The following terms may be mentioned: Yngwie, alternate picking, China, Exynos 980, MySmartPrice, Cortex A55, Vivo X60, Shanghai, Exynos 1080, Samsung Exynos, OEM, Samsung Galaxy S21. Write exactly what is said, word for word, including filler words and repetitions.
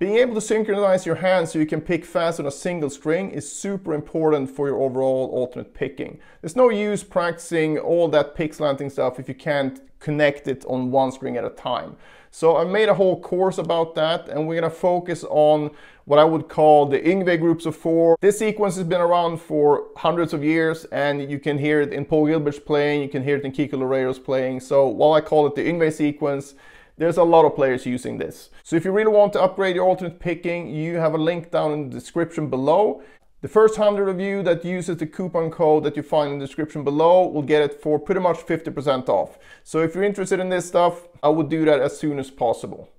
Being able to synchronize your hands so you can pick fast on a single string is super important for your overall alternate picking. There's no use practicing all that pick slanting stuff if you can't connect it on one string at a time. So I made a whole course about that, and we're gonna focus on what I would call the Yngwie groups of four. This sequence has been around for hundreds of years, and you can hear it in Paul Gilbert's playing, you can hear it in Kiko Loureiro's playing. So while I call it the Yngwie sequence, there's a lot of players using this. So if you really want to upgrade your alternate picking, you have a link down in the description below. The first one hundred of you that uses the coupon code that you find in the description below will get it for pretty much fifty percent off. So if you're interested in this stuff, I would do that as soon as possible.